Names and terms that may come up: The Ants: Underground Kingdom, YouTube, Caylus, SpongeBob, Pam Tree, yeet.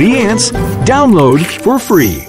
The Ants, download for free.